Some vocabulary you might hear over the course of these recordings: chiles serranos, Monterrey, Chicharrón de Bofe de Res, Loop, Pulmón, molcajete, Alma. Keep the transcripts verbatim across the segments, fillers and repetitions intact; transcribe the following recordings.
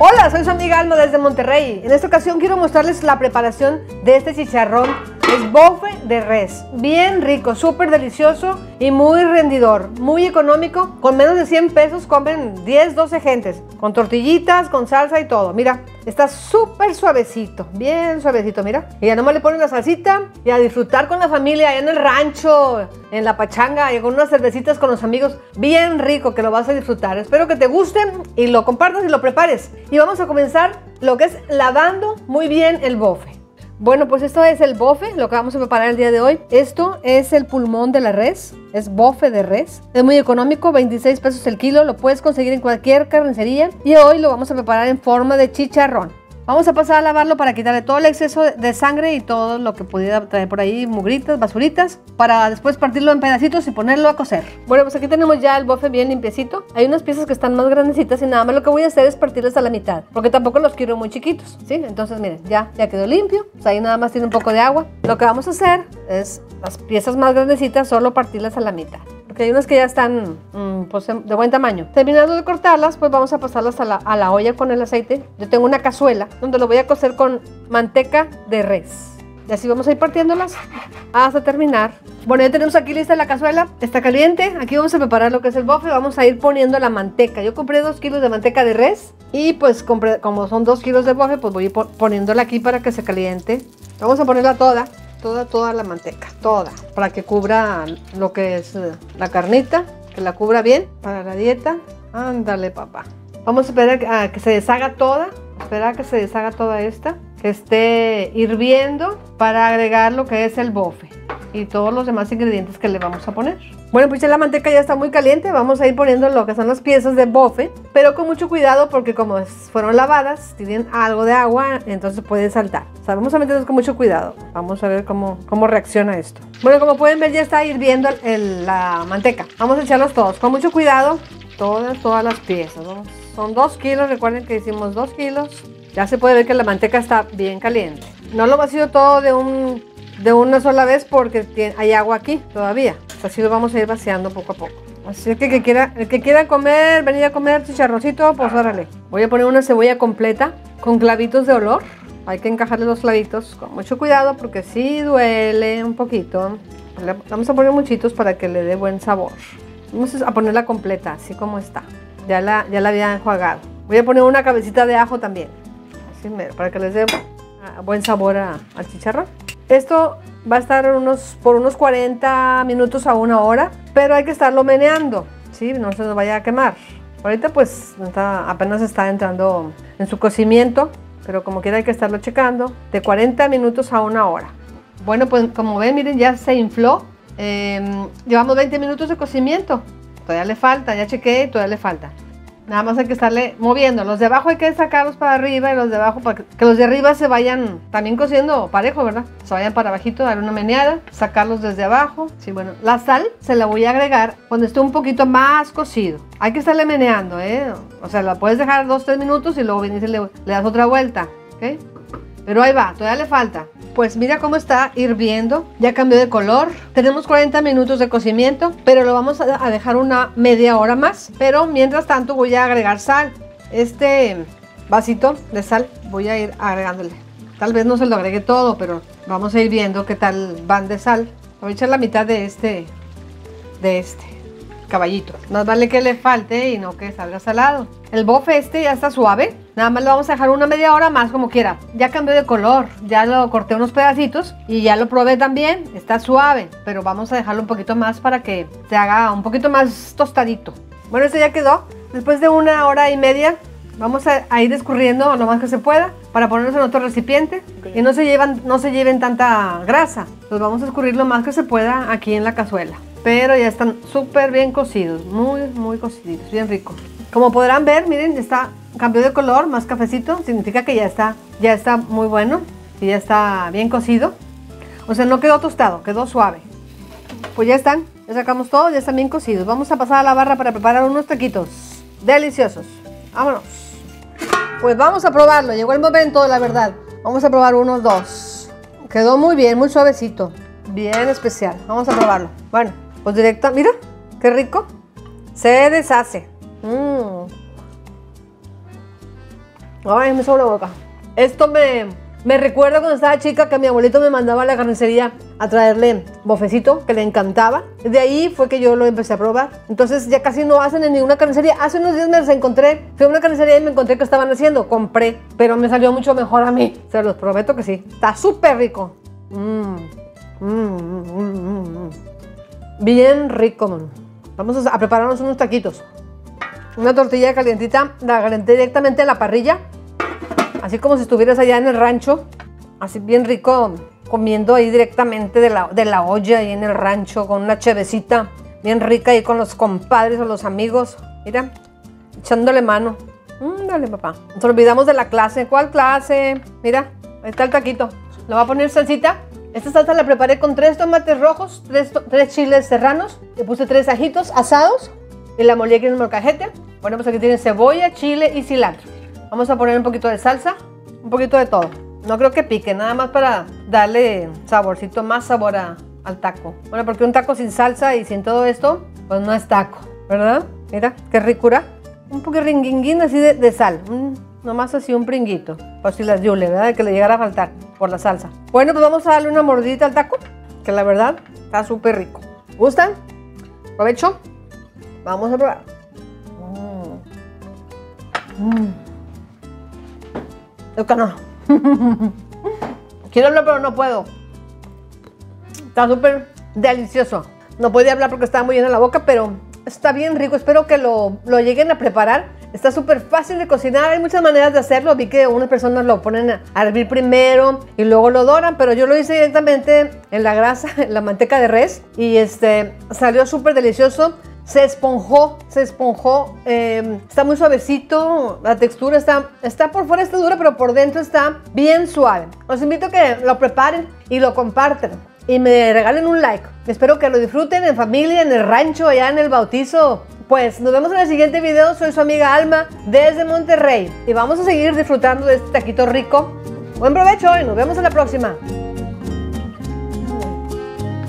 Hola, soy su amiga Alma desde Monterrey. En esta ocasión quiero mostrarles la preparación de este chicharrón. Es bofe de res, bien rico, súper delicioso y muy rendidor, muy económico. Con menos de cien pesos comen diez, doce gentes, con tortillitas, con salsa y todo. Mira, está súper suavecito, bien suavecito, mira. Y ya nomás le ponen la salsita y a disfrutar con la familia, allá en el rancho, en la pachanga y con unas cervecitas con los amigos. Bien rico, que lo vas a disfrutar. Espero que te guste y lo compartas y lo prepares. Y vamos a comenzar lo que es lavando muy bien el bofe. Bueno, pues esto es el bofe, lo que vamos a preparar el día de hoy. Esto es el pulmón de la res, es bofe de res. Es muy económico, veintiséis pesos el kilo, lo puedes conseguir en cualquier carnicería. Y hoy lo vamos a preparar en forma de chicharrón. Vamos a pasar a lavarlo para quitarle todo el exceso de sangre y todo lo que pudiera traer por ahí, mugritas, basuritas, para después partirlo en pedacitos y ponerlo a cocer. Bueno, pues aquí tenemos ya el bofe bien limpiecito. Hay unas piezas que están más grandecitas y nada más lo que voy a hacer es partirlas a la mitad, porque tampoco los quiero muy chiquitos, ¿sí? Entonces, miren, ya, ya quedó limpio. Pues ahí nada más tiene un poco de agua. Lo que vamos a hacer es las piezas más grandecitas solo partirlas a la mitad, porque hay unas que ya están mmm, pues de buen tamaño. Terminando de cortarlas, pues vamos a pasarlas a la, a la olla con el aceite. Yo tengo una cazuela donde lo voy a cocer con manteca de res. Y así vamos a ir partiéndolas hasta terminar. Bueno, ya tenemos aquí lista la cazuela. Está caliente. Aquí vamos a preparar lo que es el bofe. Vamos a ir poniendo la manteca. Yo compré dos kilos de manteca de res. Y pues compré, como son dos kilos de bofe, pues voy a ir poniéndola aquí para que se caliente. Vamos a ponerla toda. Toda, toda la manteca, toda, para que cubra lo que es la carnita, que la cubra bien para la dieta. Ándale, papá. Vamos a esperar a que se deshaga toda, esperar a que se deshaga toda esta, que esté hirviendo para agregar lo que es el bofe y todos los demás ingredientes que le vamos a poner. Bueno, pues ya la manteca ya está muy caliente, vamos a ir poniendo lo que son las piezas de bofe, pero con mucho cuidado porque como fueron lavadas, tienen algo de agua, entonces pueden saltar. O sea, vamos a meternos con mucho cuidado, vamos a ver cómo, cómo reacciona esto. Bueno, como pueden ver ya está hirviendo el, el, la manteca, vamos a echarlos todos, con mucho cuidado, todas, todas las piezas, ¿no? Son dos kilos, recuerden que hicimos dos kilos, ya se puede ver que la manteca está bien caliente. No lo vacío todo de un... de una sola vez porque tiene, hay agua aquí todavía, así lo vamos a ir vaciando poco a poco. Así que el que quiera, el que quiera comer, venir a comer chicharroncito, pues órale. Voy a poner una cebolla completa con clavitos de olor, hay que encajarle los clavitos con mucho cuidado porque sí duele un poquito. Vamos a poner muchitos para que le dé buen sabor. Vamos a ponerla completa, así como está, ya la, ya la había enjuagado. Voy a poner una cabecita de ajo también, así mero, para que les dé buen sabor al chicharrón. Esto va a estar unos, por unos cuarenta minutos a una hora, pero hay que estarlo meneando, ¿sí? No se nos vaya a quemar. Ahorita pues está, apenas está entrando en su cocimiento, pero como quiera hay que estarlo checando, de cuarenta minutos a una hora. Bueno, pues como ven, miren, ya se infló. Eh, llevamos veinte minutos de cocimiento, todavía le falta, ya chequé, todavía le falta. Nada más hay que estarle moviendo. Los de abajo hay que sacarlos para arriba y los de abajo para que los de arriba se vayan también cociendo parejo, ¿verdad? Se vayan para abajito, dar una meneada, sacarlos desde abajo. Sí, bueno, la sal se la voy a agregar cuando esté un poquito más cocido. Hay que estarle meneando, ¿eh? O sea, la puedes dejar dos, tres minutos y luego vienes y le, le das otra vuelta, ¿ok? Pero ahí va, todavía le falta. Pues mira cómo está hirviendo, ya cambió de color. Tenemos cuarenta minutos de cocimiento, pero lo vamos a dejar una media hora más. Pero mientras tanto voy a agregar sal. Este vasito de sal voy a ir agregándole. Tal vez no se lo agregue todo, pero vamos a ir viendo qué tal van de sal. Voy a echar la mitad de este, de este caballito. Más vale que le falte y no que salga salado. El bofe este ya está suave. Nada más lo vamos a dejar una media hora más, como quiera. Ya cambió de color, ya lo corté unos pedacitos y ya lo probé también. Está suave, pero vamos a dejarlo un poquito más para que se haga un poquito más tostadito. Bueno, este ya quedó. Después de una hora y media, vamos a, a ir escurriendo lo más que se pueda para ponernos en otro recipiente. Okay. Y no se, llevan, no se lleven tanta grasa. Los vamos a escurrir lo más que se pueda aquí en la cazuela. Pero ya están súper bien cocidos, muy, muy cociditos, bien ricos. Como podrán ver, miren, está... cambió de color, más cafecito, significa que ya está, ya está muy bueno y ya está bien cocido. O sea, no quedó tostado, quedó suave. Pues ya están, ya sacamos todo, ya están bien cocidos. Vamos a pasar a la barra para preparar unos taquitos deliciosos. Vámonos. Pues vamos a probarlo, llegó el momento, la verdad. Vamos a probar unos dos. Quedó muy bien, muy suavecito, bien especial. Vamos a probarlo. Bueno, pues directa, mira, Qué rico. Se deshace. Mm. Ay, me sobra la boca. Esto me, me recuerda cuando estaba chica que mi abuelito me mandaba a la carnicería a traerle bofecito, que le encantaba. De ahí fue que yo lo empecé a probar. Entonces ya casi no hacen en ninguna carnicería. Hace unos días me los encontré. Fui a una carnicería y me encontré que estaban haciendo. Compré, pero me salió mucho mejor a mí. Se los prometo que sí. Está súper rico. Mmm. Mmm, mmm, mmm. Bien rico, man. Vamos a prepararnos unos taquitos. Una tortilla calientita, la calenté directamente en la parrilla. Así como si estuvieras allá en el rancho. Así bien rico, comiendo ahí directamente de la, de la olla ahí en el rancho. Con una chevecita bien rica ahí con los compadres o los amigos. Mira, echándole mano. Mm, dale, papá. Nos olvidamos de la clase. ¿Cuál clase? Mira, ahí está el taquito. Le voy a poner salsita. Esta salsa la preparé con tres tomates rojos, tres, tres chiles serranos. Le puse tres ajitos asados y la molí aquí en el molcajete. Bueno, pues aquí tienen cebolla, chile y cilantro. Vamos a poner un poquito de salsa, un poquito de todo. No creo que pique, nada más para darle saborcito, más sabor a, al taco. Bueno, porque un taco sin salsa y sin todo esto, pues no es taco, ¿verdad? Mira, qué ricura. Un poquito ringuinguín así de, de sal. Mm. Nomás así un pringuito, por si las yule, ¿verdad? Que le llegara a faltar por la salsa. Bueno, pues vamos a darle una mordidita al taco, que la verdad está súper rico. ¿Gustan? Provecho. Vamos a probar. Mm. Mm. Es que no. Quiero hablar, pero no puedo. Está súper delicioso. No podía hablar porque estaba muy llena la boca, pero está bien rico. Espero que lo, lo lleguen a preparar. Está súper fácil de cocinar, hay muchas maneras de hacerlo. Vi que unas personas lo ponen a hervir primero y luego lo doran, pero yo lo hice directamente en la grasa, en la manteca de res. Y este salió súper delicioso, se esponjó, se esponjó, eh, está muy suavecito, la textura está, está por fuera está dura, pero por dentro está bien suave. Los invito a que lo preparen y lo comparten y me regalen un like. Espero que lo disfruten en familia, en el rancho, allá en el bautizo. Pues nos vemos en el siguiente video. Soy su amiga Alma desde Monterrey y vamos a seguir disfrutando de este taquito rico. Buen provecho y nos vemos en la próxima.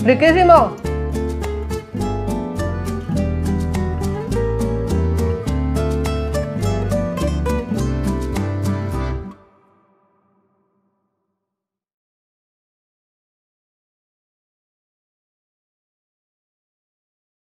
¡Riquísimo!